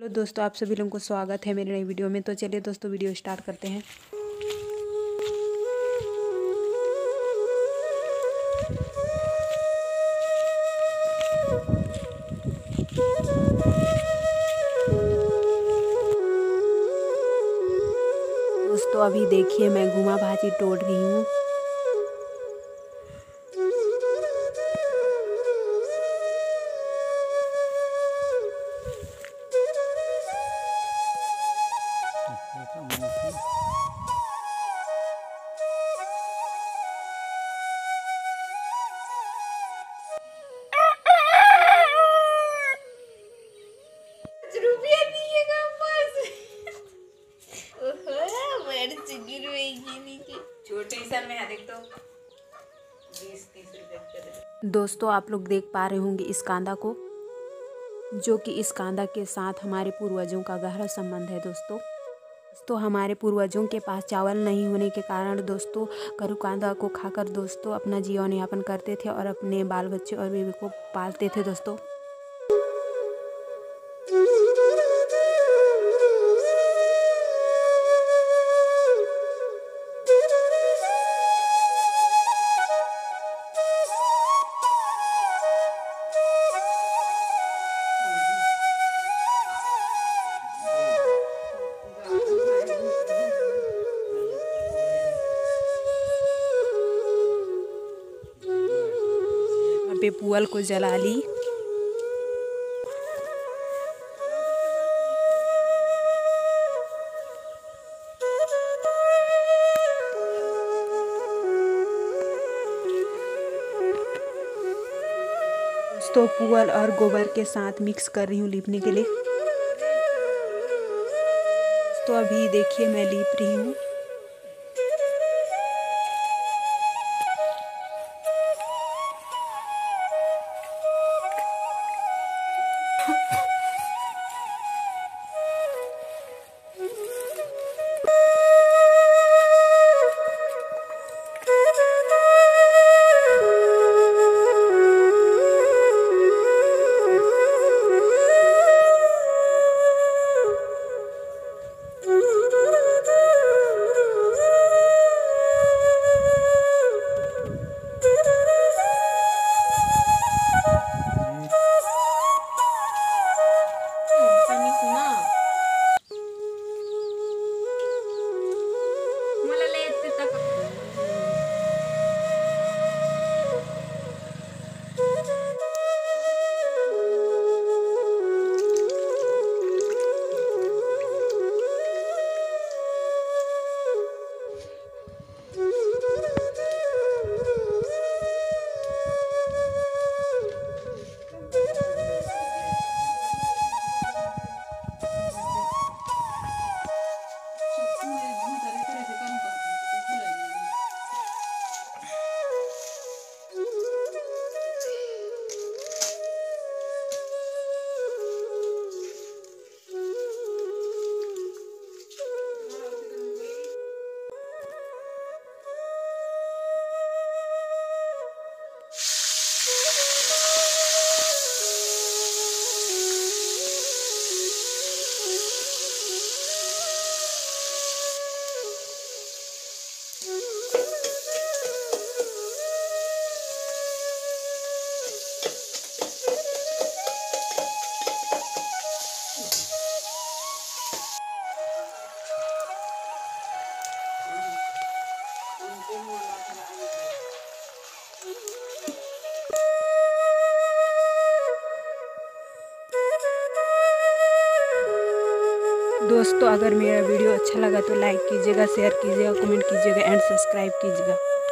Hello दोस्तों, आप सभी लोगों को स्वागत है मेरे नई वीडियो में। तो चलिए दोस्तों वीडियो स्टार्ट करते हैं। दोस्तों अभी देखिए मैं घुमा भाजी तोड़ रही हूँ। दोस्तों आप लोग देख पा रहे होंगे इस कांदा को, जो कि इस कांदा के साथ हमारे पूर्वजों का गहरा संबंध है। दोस्तों तो हमारे पूर्वजों के पास चावल नहीं होने के कारण दोस्तों करू कांदा को खाकर दोस्तों अपना जीवन यापन करते थे और अपने बाल बच्चे और बीवी को पालते थे। दोस्तों पे पुअल को जला ली। दोस्तों पुअल और गोबर के साथ मिक्स कर रही हूँ लीपने के लिए। तो अभी देखिए मैं लीप रही हूँ। दोस्तों अगर मेरा वीडियो अच्छा लगा तो लाइक कीजिएगा, शेयर कीजिएगा, कमेंट कीजिएगा एंड सब्सक्राइब कीजिएगा।